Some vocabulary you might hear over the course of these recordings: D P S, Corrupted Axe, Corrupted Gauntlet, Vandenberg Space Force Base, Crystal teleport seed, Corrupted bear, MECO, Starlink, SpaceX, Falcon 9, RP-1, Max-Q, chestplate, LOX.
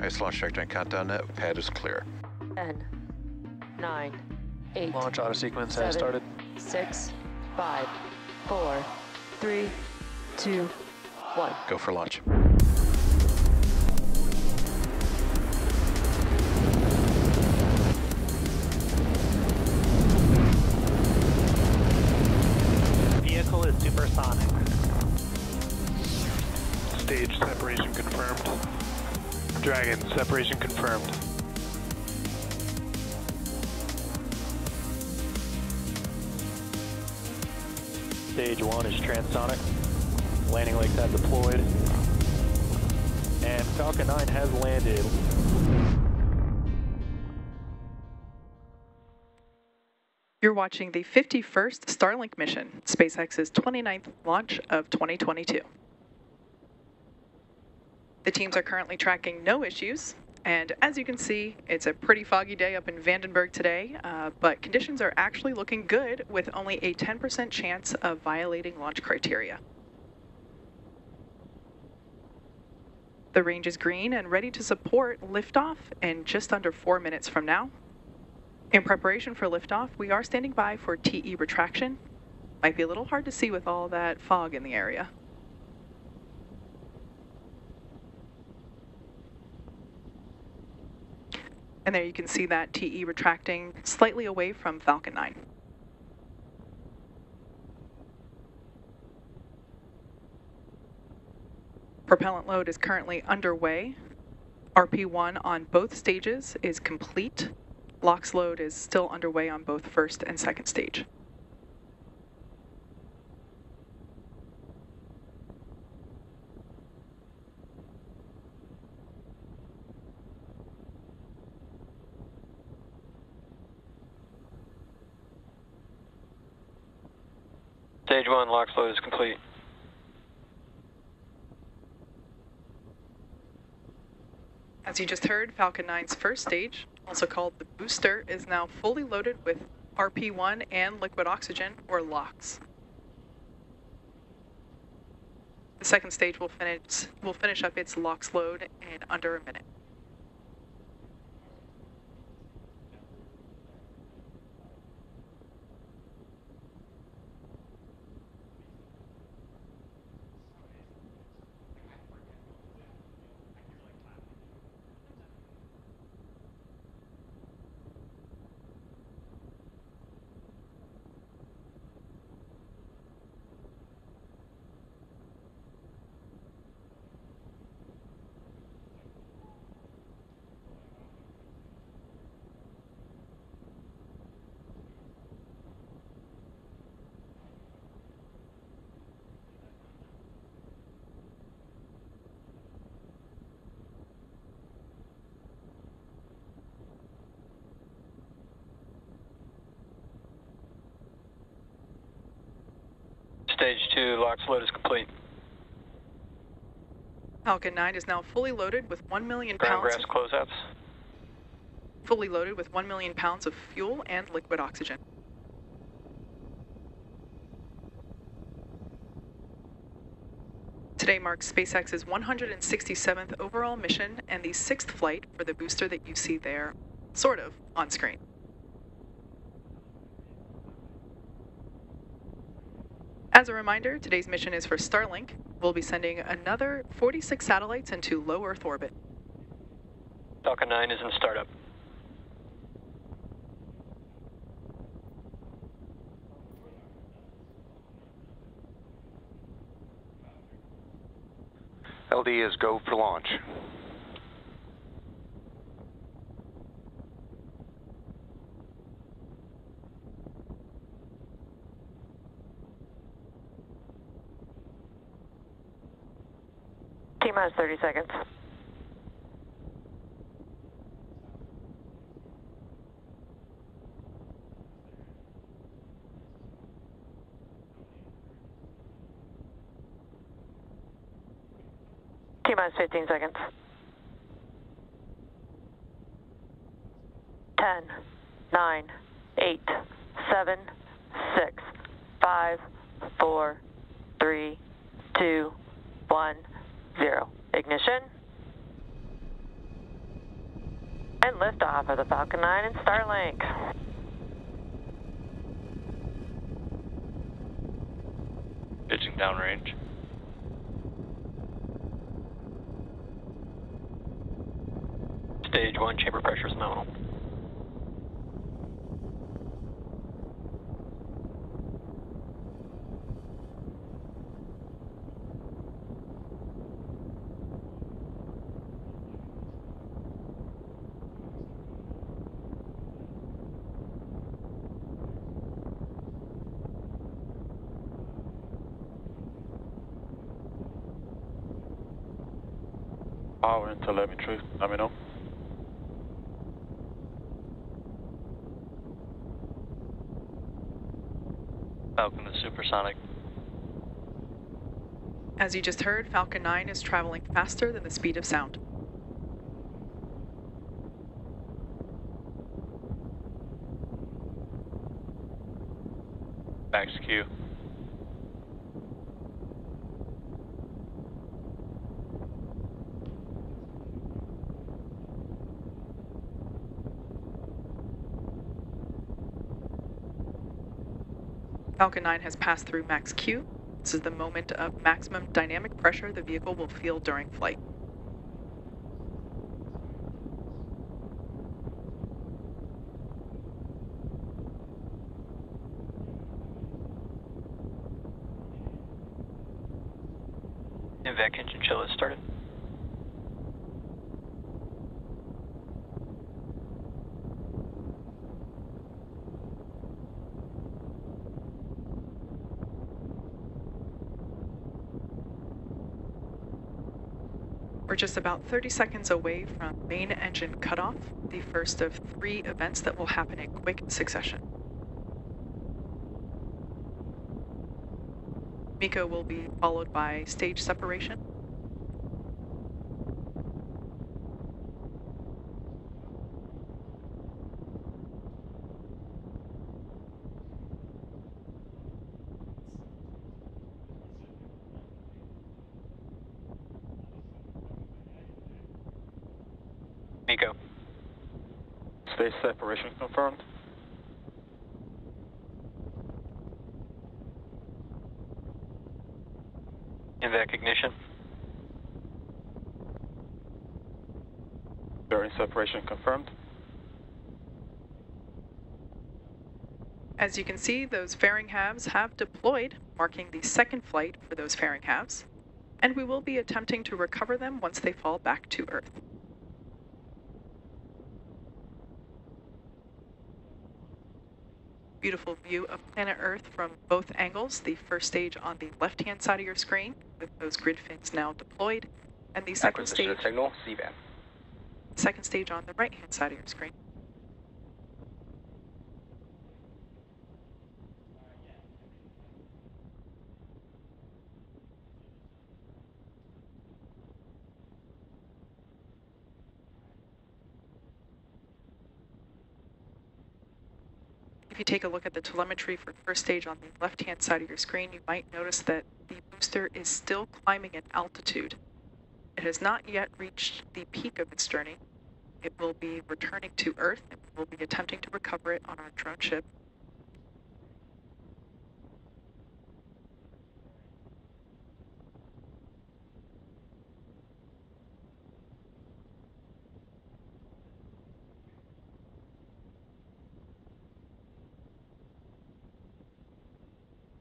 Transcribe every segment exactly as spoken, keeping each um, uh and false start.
Nice launch trajectory and countdown net. Pad is clear. ten, nine, eight. Launch auto sequence has started. six, five, four, three, two, one. Go for launch. Vehicle is supersonic. Stage separation confirmed. Dragon, separation confirmed. Stage one is transonic. Landing legs have deployed. And Falcon nine has landed. You're watching the fifty-first Starlink mission, SpaceX's twenty-ninth launch of twenty twenty-two. The teams are currently tracking no issues, and as you can see, it's a pretty foggy day up in Vandenberg today, uh, but conditions are actually looking good with only a ten percent chance of violating launch criteria. The range is green and ready to support liftoff in just under four minutes from now. In preparation for liftoff, we are standing by for T E retraction. Might be a little hard to see with all that fog in the area. And there you can see that T E retracting slightly away from Falcon nine. Propellant load is currently underway. R P one on both stages is complete. LOX load is still underway on both first and second stage. Stage one, LOX load is complete. As you just heard, Falcon nine's first stage, also called the booster, is now fully loaded with R P one and liquid oxygen, or LOX. The second stage will finish, will finish up its LOX load in under a minute. Stage two, LOX load is complete. Falcon nine is now fully loaded with one million ground pounds. Ground grass closeouts. Fully loaded with one million pounds of fuel and liquid oxygen. Today marks SpaceX's one hundred sixty-seventh overall mission and the sixth flight for the booster that you see there, sort of, on screen. As a reminder, today's mission is for Starlink. We'll be sending another forty-six satellites into low Earth orbit. Falcon nine is in startup. L D is go for launch. Minus thirty seconds. T minus fifteen seconds. Ten, nine, eight, seven, six, five, four, three, two, one. Zero. Ignition. and liftoff of the Falcon nine and Starlink. Pitching downrange. Stage one chamber pressure is nominal. Power and telemetry, let me know. Falcon is supersonic. As you just heard, Falcon nine is traveling faster than the speed of sound. Max-Q. Falcon nine has passed through Max-Q. This is the moment of maximum dynamic pressure the vehicle will feel during flight. Evac engine chill has started. We're just about thirty seconds away from main engine cutoff, the first of three events that will happen in quick succession. MECO will be followed by stage separation. MECO. Stage separation confirmed. Evac ignition. Bearing separation confirmed. As you can see, those fairing halves have deployed, marking the second flight for those fairing halves, and we will be attempting to recover them once they fall back to Earth. Beautiful view of planet Earth from both angles, the first stage on the left-hand side of your screen, with those grid fins now deployed, and the second stage, signal, second stage on the right-hand side of your screen. If you take a look at the telemetry for first stage on the left-hand side of your screen, you might notice that the booster is still climbing in altitude. It has not yet reached the peak of its journey. It will be returning to Earth, and we'll be attempting to recover it on our drone ship.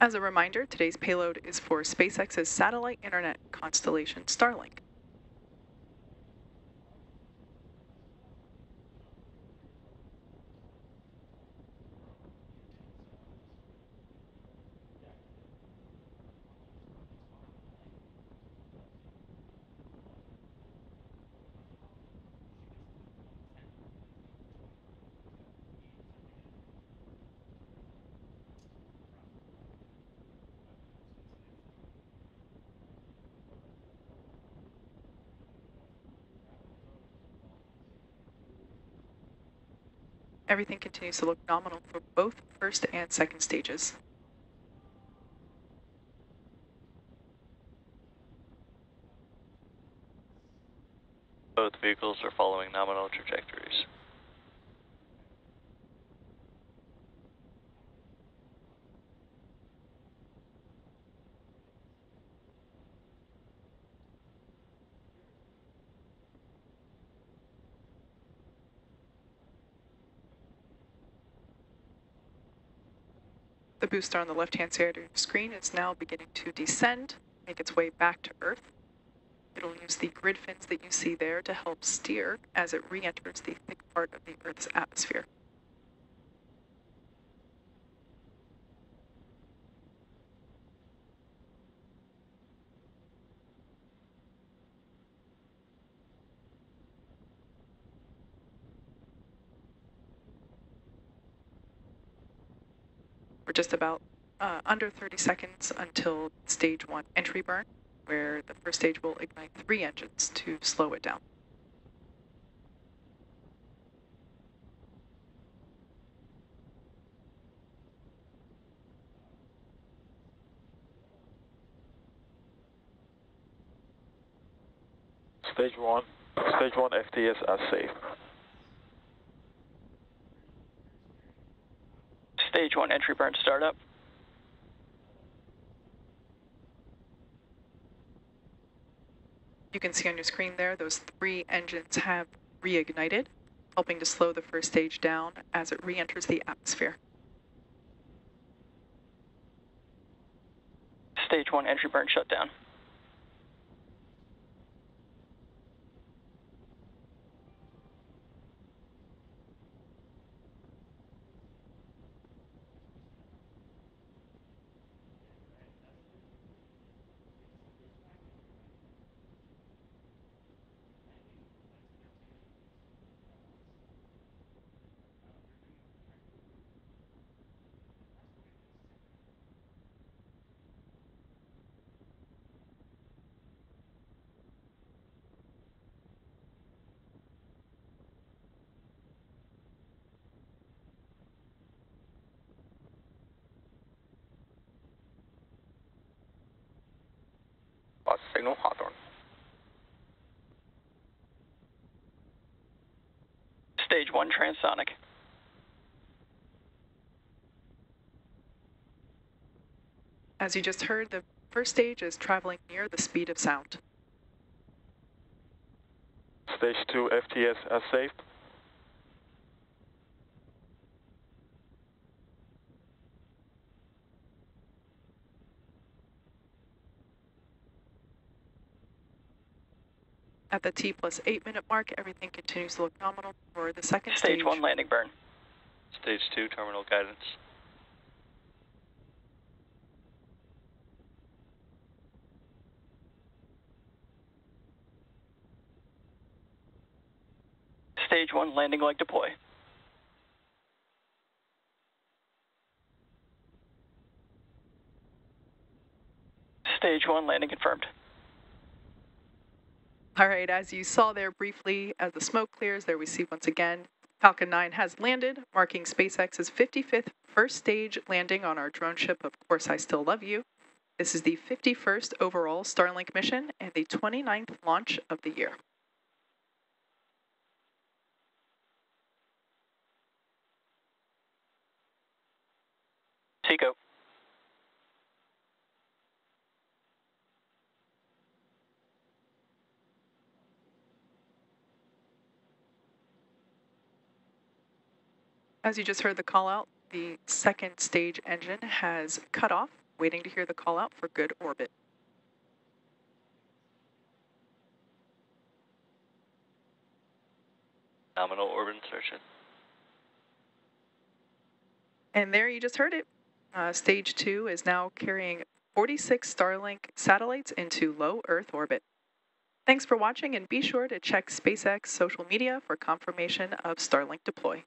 As a reminder, today's payload is for SpaceX's satellite internet constellation Starlink. Everything continues to look nominal for both first and second stages. Both vehicles are following nominal trajectories. The booster on the left-hand side of your screen is now beginning to descend, make its way back to Earth. It'll use the grid fins that you see there to help steer as it re-enters the thick part of the Earth's atmosphere. We're just about uh, under thirty seconds until stage one entry burn, where the first stage will ignite three engines to slow it down. Stage one, stage one F T S as safe. Stage one entry burn startup. You can see on your screen there, those three engines have reignited, helping to slow the first stage down as it re-enters the atmosphere. Stage one entry burn shutdown. Signal Hawthorne. Stage one transonic. As you just heard, the first stage is traveling near the speed of sound. Stage two F T S as safe. At the T plus eight minute mark, everything continues to look nominal for the second stage. Stage one landing burn. Stage two terminal guidance. Stage one landing leg deploy. Stage one landing confirmed. All right, as you saw there briefly, as the smoke clears, there we see once again, Falcon nine has landed, marking SpaceX's fifty-fifth first stage landing on our drone ship, Of Course I Still Love You. This is the fifty-first overall Starlink mission and the twenty-ninth launch of the year. Tico. As you just heard the call out, the second stage engine has cut off, waiting to hear the call out for good orbit. Nominal orbit insertion. And there you just heard it. Uh, stage two is now carrying forty-six Starlink satellites into low Earth orbit. Thanks for watching, and be sure to check SpaceX social media for confirmation of Starlink deploy.